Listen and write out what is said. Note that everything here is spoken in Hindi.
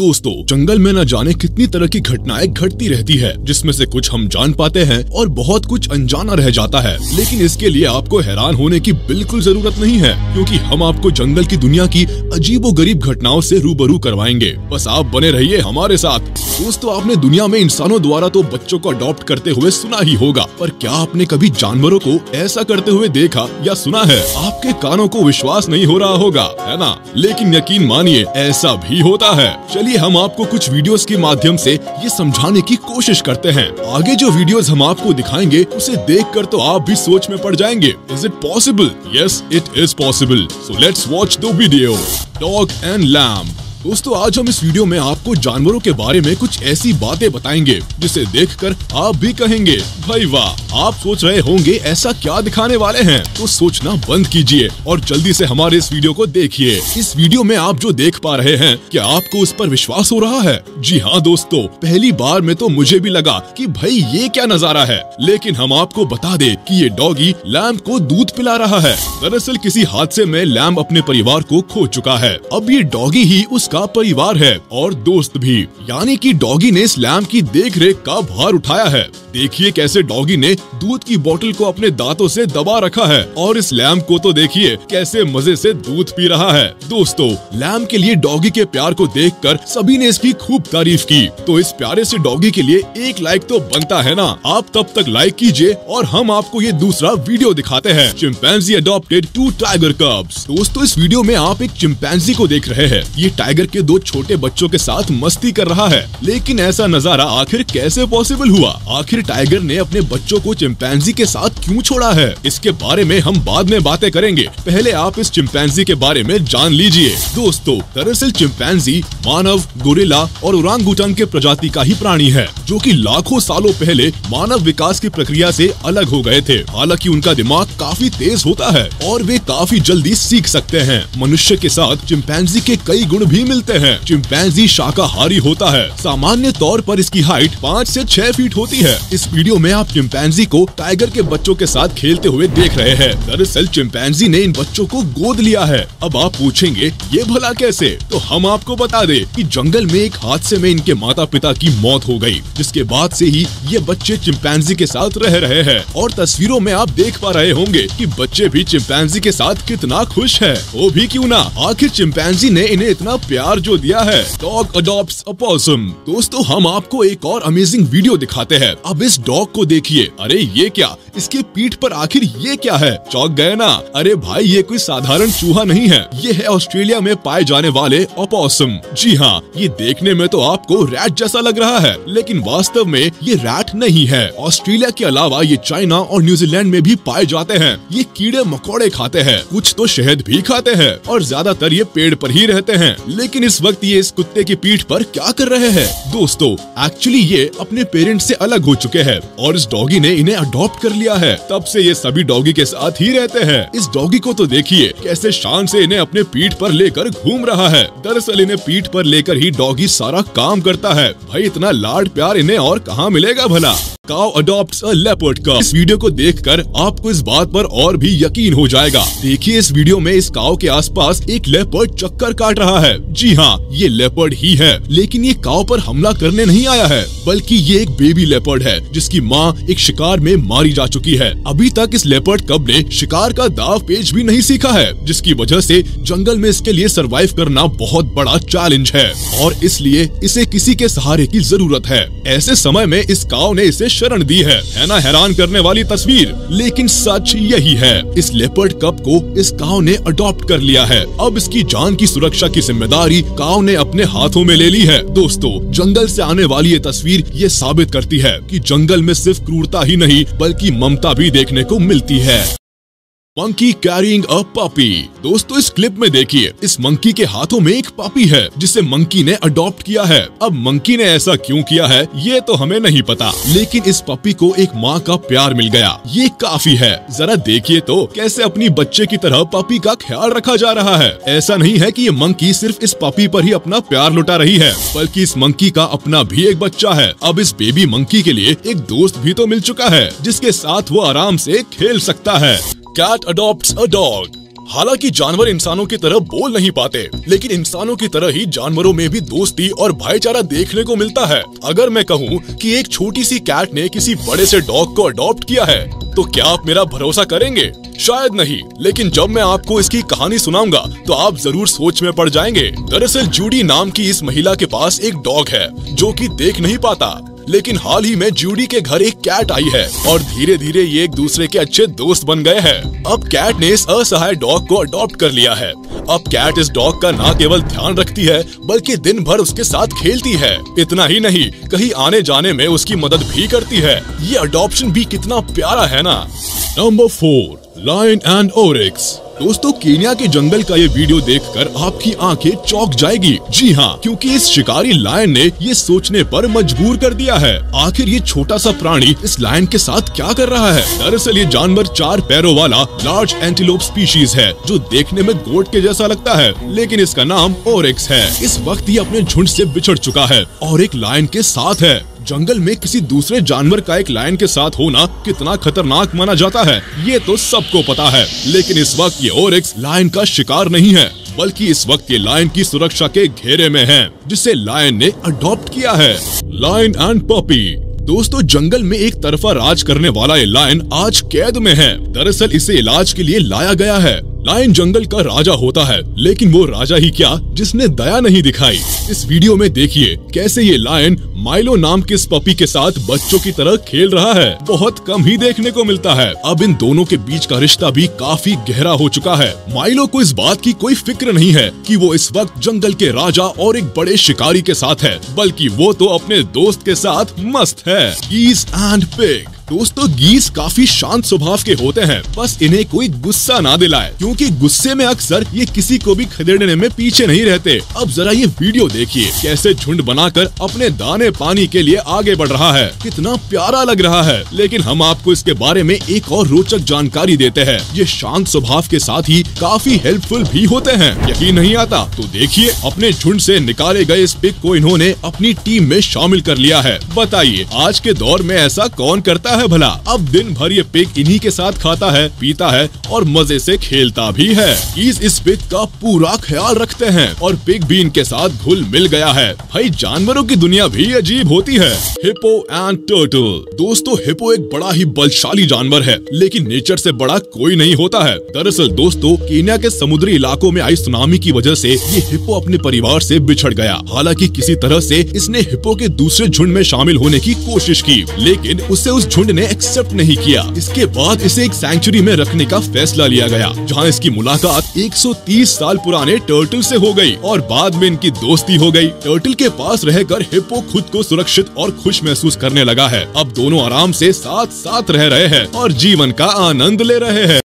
दोस्तों, जंगल में न जाने कितनी तरह की घटनाएं घटती रहती है, जिसमें से कुछ हम जान पाते हैं और बहुत कुछ अनजाना रह जाता है। लेकिन इसके लिए आपको हैरान होने की बिल्कुल जरूरत नहीं है, क्योंकि हम आपको जंगल की दुनिया की अजीबोगरीब घटनाओं से रूबरू करवाएंगे। बस आप बने रहिए हमारे साथ। दोस्तों, आपने दुनिया में इंसानों द्वारा तो बच्चों को अडॉप्ट करते हुए सुना ही होगा, पर क्या आपने कभी जानवरों को ऐसा करते हुए देखा या सुना है? आपके कानों को विश्वास नहीं हो रहा होगा, है ना? लेकिन यकीन मानिए, ऐसा भी होता है। हम आपको कुछ वीडियोस के माध्यम से ये समझाने की कोशिश करते हैं। आगे जो वीडियोस हम आपको दिखाएंगे उसे देखकर तो आप भी सोच में पड़ जाएंगे। Is it possible? Yes, it is possible. So let's watch the video dog and lamb. दोस्तों, आज हम इस वीडियो में आपको जानवरों के बारे में कुछ ऐसी बातें बताएंगे जिसे देखकर आप भी कहेंगे भाई वाह। आप सोच रहे होंगे ऐसा क्या दिखाने वाले हैं, तो सोचना बंद कीजिए और जल्दी से हमारे इस वीडियो को देखिए। इस वीडियो में आप जो देख पा रहे हैं, क्या आपको उस पर विश्वास हो रहा है? जी हाँ दोस्तों, पहली बार में तो मुझे भी लगा कि भाई ये क्या नजारा है। लेकिन हम आपको बता दे कि ये डॉगी लैम्ब को दूध पिला रहा है। दरअसल किसी हादसे में लैम्ब अपने परिवार को खो चुका है। अब ये डॉगी ही उसका परिवार है और दोस्त भी, यानी कि डॉगी ने इस लैम्ब की देखरेख का भार उठाया है। देखिए कैसे डॉगी ने दूध की बोतल को अपने दांतों से दबा रखा है और इस लैम्ब को तो देखिए कैसे मजे से दूध पी रहा है। दोस्तों, लैम्ब के लिए डॉगी के प्यार को देखकर सभी ने इसकी खूब तारीफ की, तो इस प्यारे से डॉगी के लिए एक लाइक तो बनता है ना। आप तब तक लाइक कीजिए और हम आपको ये दूसरा वीडियो दिखाते हैं, चिंपैंजी अडॉप्टेड 2 टाइगर कब्स। दोस्तों, इस वीडियो में आप एक चिंपैंजी को देख रहे हैं। ये टाइगर के 2 छोटे बच्चों के साथ मस्ती कर रहा है। लेकिन ऐसा नजारा आखिर कैसे पॉसिबल हुआ? आखिर टाइगर ने अपने बच्चों को चिंपैंजी के साथ क्यों छोड़ा है? इसके बारे में हम बाद में बातें करेंगे। पहले आप इस चिंपैंजी के बारे में जान लीजिए। दोस्तों, दरअसल चिंपैंजी मानव, गोरिल्ला और ओरांगुटान के प्रजाति का ही प्राणी है, जो कि लाखों सालों पहले मानव विकास की प्रक्रिया से अलग हो गए थे। हालांकि उनका दिमाग काफी तेज होता है और वे काफी जल्दी सीख सकते हैं। मनुष्य के साथ चिंपैंजी के कई गुण भी मिलते हैं। चिंपैंजी शाकाहारी होता है। सामान्य तौर पर इसकी हाइट 5 से 6 फीट होती है। इस वीडियो में आप चिंपैंजी को टाइगर के बच्चों के साथ खेलते हुए देख रहे हैं। दरअसल चिंपैंजी ने इन बच्चों को गोद लिया है। अब आप पूछेंगे ये भला कैसे? तो हम आपको बता दें कि जंगल में एक हादसे में इनके माता पिता की मौत हो गई, जिसके बाद से ही ये बच्चे चिंपैंजी के साथ रह रहे हैं। और तस्वीरों में आप देख पा रहे होंगे कि बच्चे भी चिंपैंजी के साथ कितना खुश है। वो भी क्यों ना, आखिर चिंपैंजी ने इन्हें इतना प्यार जो दिया है। Dog adopts a possum. दोस्तों, हम आपको एक और अमेजिंग वीडियो दिखाते हैं। अब इस डॉग को देखिए। अरे ये क्या, इसके पीठ पर आखिर ये क्या है? चौंक गए ना? अरे भाई, ये कोई साधारण चूहा नहीं है, ये है ऑस्ट्रेलिया में पाए जाने वाले ऑपोसम। जी हाँ, ये देखने में तो आपको रैट जैसा लग रहा है, लेकिन वास्तव में ये रैट नहीं है। ऑस्ट्रेलिया के अलावा ये चाइना और न्यूजीलैंड में भी पाए जाते हैं। ये कीड़े मकोड़े खाते हैं, कुछ तो शहद भी खाते हैं और ज्यादातर ये पेड़ पर ही रहते हैं। लेकिन इस वक्त ये इस कुत्ते की पीठ पर क्या कर रहे हैं? दोस्तों, एक्चुअली ये अपने पेरेंट्स से अलग हो चुके हैं और इस डॉगी ने इन्हें अडॉप्ट कर लिया है। तब से ये सभी डॉगी के साथ ही रहते हैं। इस डॉगी को तो देखिए कैसे शान से इन्हें अपने पीठ पर लेकर घूम रहा है। दरअसल इन्हें पीठ पर लेकर ही डॉगी सारा काम करता है। भाई, इतना लाड प्यार इन्हें और कहाँ मिलेगा भला। काउ अडॉप्ट्स अ लेपर्ड कब। इस वीडियो को देखकर आपको इस बात पर और भी यकीन हो जाएगा। देखिए इस वीडियो में इस काउ के आसपास एक लेपर्ड चक्कर काट रहा है। जी हाँ, ये लेपर्ड ही है, लेकिन ये काउ पर हमला करने नहीं आया है, बल्कि ये एक बेबी लेपर्ड है जिसकी माँ एक शिकार में मारी जा चुकी है। अभी तक इस लेपर्ड कब ने शिकार का दाव पेच भी नहीं सीखा है, जिसकी वजह से जंगल में इसके लिए सर्वाइव करना बहुत बड़ा चैलेंज है और इसलिए इसे किसी के सहारे की जरूरत है। ऐसे समय में इस काउ ने इसे शरण दी है ना? हैरान करने वाली तस्वीर, लेकिन सच यही है। इस लेपर्ड कब को इस काउ ने अडॉप्ट कर लिया है। अब इसकी जान की सुरक्षा की जिम्मेदारी काउ ने अपने हाथों में ले ली है। दोस्तों, जंगल से आने वाली ये तस्वीर ये साबित करती है कि जंगल में सिर्फ क्रूरता ही नहीं बल्कि ममता भी देखने को मिलती है। Monkey carrying a puppy. दोस्तों, इस क्लिप में देखिए इस मंकी के हाथों में एक पपी है जिसे मंकी ने अडॉप्ट किया है। अब मंकी ने ऐसा क्यों किया है ये तो हमें नहीं पता, लेकिन इस पपी को एक माँ का प्यार मिल गया, ये काफी है। जरा देखिए तो कैसे अपनी बच्चे की तरह पपी का ख्याल रखा जा रहा है। ऐसा नहीं है कि ये मंकी सिर्फ इस पपी पर ही अपना प्यार लुटा रही है, बल्कि इस मंकी का अपना भी एक बच्चा है। अब इस बेबी मंकी के लिए एक दोस्त भी तो मिल चुका है जिसके साथ वो आराम से खेल सकता है। Cat adopts a dog। हालांकि जानवर इंसानों की तरह बोल नहीं पाते, लेकिन इंसानों की तरह ही जानवरों में भी दोस्ती और भाईचारा देखने को मिलता है। अगर मैं कहूँ कि एक छोटी सी कैट ने किसी बड़े से डॉग को अडॉप्ट किया है, तो क्या आप मेरा भरोसा करेंगे? शायद नहीं, लेकिन जब मैं आपको इसकी कहानी सुनाऊंगा तो आप जरूर सोच में पड़ जाएंगे। दरअसल जूडी नाम की इस महिला के पास एक डॉग है जो कि देख नहीं पाता, लेकिन हाल ही में जूडी के घर एक कैट आई है और धीरे धीरे ये एक दूसरे के अच्छे दोस्त बन गए हैं। अब कैट ने इस असहाय डॉग को अडॉप्ट कर लिया है। अब कैट इस डॉग का न केवल ध्यान रखती है बल्कि दिन भर उसके साथ खेलती है। इतना ही नहीं, कहीं आने जाने में उसकी मदद भी करती है। ये अडॉप्शन भी कितना प्यारा है ना। Number 4, lion and oryx. दोस्तों, केन्या के जंगल का ये वीडियो देखकर आपकी आंखें चौंक जाएगी। जी हाँ, क्योंकि इस शिकारी लायन ने ये सोचने पर मजबूर कर दिया है, आखिर ये छोटा सा प्राणी इस लायन के साथ क्या कर रहा है। दरअसल ये जानवर 4 पैरों वाला लार्ज एंटीलोप स्पीशीज है जो देखने में गोट के जैसा लगता है, लेकिन इसका नाम ओरिक्स है। इस वक्त ये अपने झुंड से बिछड़ चुका है और एक लायन के साथ है। जंगल में किसी दूसरे जानवर का एक लायन के साथ होना कितना खतरनाक माना जाता है ये तो सबको पता है, लेकिन इस वक्त ये ओरिक्स लायन का शिकार नहीं है, बल्कि इस वक्त ये लायन की सुरक्षा के घेरे में है जिसे लायन ने अडॉप्ट किया है। Lion and puppy. दोस्तों, जंगल में एक तरफा राज करने वाला ये लायन आज कैद में है। दरअसल इसे इलाज के लिए लाया गया है। लायन जंगल का राजा होता है, लेकिन वो राजा ही क्या जिसने दया नहीं दिखाई। इस वीडियो में देखिए कैसे ये लायन माइलो नाम के इस पपी के साथ बच्चों की तरह खेल रहा है। बहुत कम ही देखने को मिलता है। अब इन दोनों के बीच का रिश्ता भी काफी गहरा हो चुका है। माइलो को इस बात की कोई फिक्र नहीं है कि वो इस वक्त जंगल के राजा और एक बड़े शिकारी के साथ है, बल्कि वो तो अपने दोस्त के साथ मस्त है। गीस एंड पिग। दोस्तों, गीस काफी शांत स्वभाव के होते हैं, बस इन्हें कोई गुस्सा ना दिलाए, क्योंकि गुस्से में अक्सर ये किसी को भी खदेड़ने में पीछे नहीं रहते। अब जरा ये वीडियो देखिए कैसे झुंड बनाकर अपने दाने पानी के लिए आगे बढ़ रहा है। कितना प्यारा लग रहा है, लेकिन हम आपको इसके बारे में एक और रोचक जानकारी देते हैं। ये शांत स्वभाव के साथ ही काफी हेल्पफुल भी होते हैं। यही नहीं आता तो देखिए, अपने झुंड से निकाले गए इस पिग को इन्होंने अपनी टीम में शामिल कर लिया है। बताइए आज के दौर में ऐसा कौन करता है भला। अब दिन भर ये पिग इन्हीं के साथ खाता है, पीता है और मजे से खेलता भी है। इस पिग का पूरा ख्याल रखते हैं और पिग भी इनके साथ घुल मिल गया है। भाई, जानवरों की दुनिया भी अजीब होती है। Hippo and turtle. दोस्तों, हिप्पो एक बड़ा ही बलशाली जानवर है, लेकिन नेचर से बड़ा कोई नहीं होता है। दरअसल दोस्तों, केन्या के समुद्री इलाकों में आई सुनामी की वजह से ये हिप्पो अपने परिवार से बिछड़ गया। हालांकि किसी तरह से इसने हिप्पो के दूसरे झुंड में शामिल होने की कोशिश की, लेकिन उससे उस झुंड ने एक्सेप्ट नहीं किया। इसके बाद इसे एक सैंक्चुरी में रखने का फैसला लिया गया, जहां इसकी मुलाकात 130 साल पुराने टर्टल से हो गई और बाद में इनकी दोस्ती हो गई। टर्टल के पास रहकर हिप्पो खुद को सुरक्षित और खुश महसूस करने लगा है। अब दोनों आराम से साथ साथ रह रहे हैं और जीवन का आनंद ले रहे हैं।